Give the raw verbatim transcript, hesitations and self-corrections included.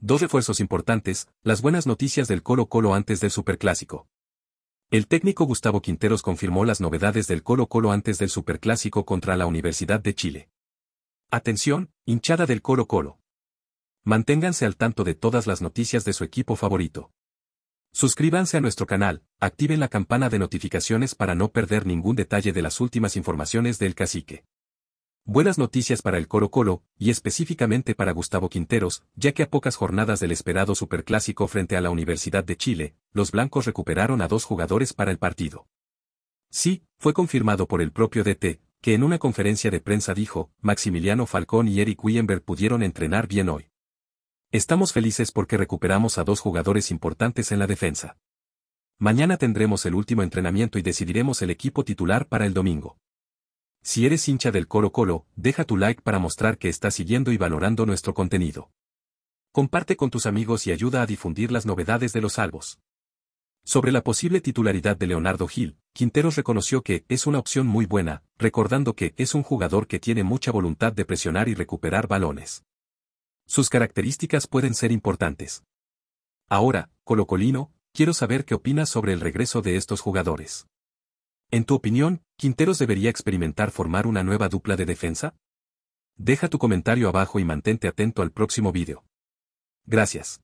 Dos refuerzos importantes, las buenas noticias del Colo-Colo antes del Superclásico. El técnico Gustavo Quinteros confirmó las novedades del Colo-Colo antes del Superclásico contra la Universidad de Chile. Atención, hinchada del Colo-Colo. Manténganse al tanto de todas las noticias de su equipo favorito. Suscríbanse a nuestro canal, activen la campana de notificaciones para no perder ningún detalle de las últimas informaciones del cacique. Buenas noticias para el Colo-Colo, y específicamente para Gustavo Quinteros, ya que a pocas jornadas del esperado Superclásico frente a la Universidad de Chile, los blancos recuperaron a dos jugadores para el partido. Sí, fue confirmado por el propio D T, que en una conferencia de prensa dijo, Maximiliano Falcón y Eric Wienberg pudieron entrenar bien hoy. Estamos felices porque recuperamos a dos jugadores importantes en la defensa. Mañana tendremos el último entrenamiento y decidiremos el equipo titular para el domingo. Si eres hincha del Colo-Colo, deja tu like para mostrar que estás siguiendo y valorando nuestro contenido. Comparte con tus amigos y ayuda a difundir las novedades de los albos. Sobre la posible titularidad de Leonardo Gil, Quinteros reconoció que es una opción muy buena, recordando que es un jugador que tiene mucha voluntad de presionar y recuperar balones. Sus características pueden ser importantes. Ahora, colocolino, quiero saber qué opinas sobre el regreso de estos jugadores. En tu opinión, ¿Quinteros debería experimentar formar una nueva dupla de defensa? Deja tu comentario abajo y mantente atento al próximo video. Gracias.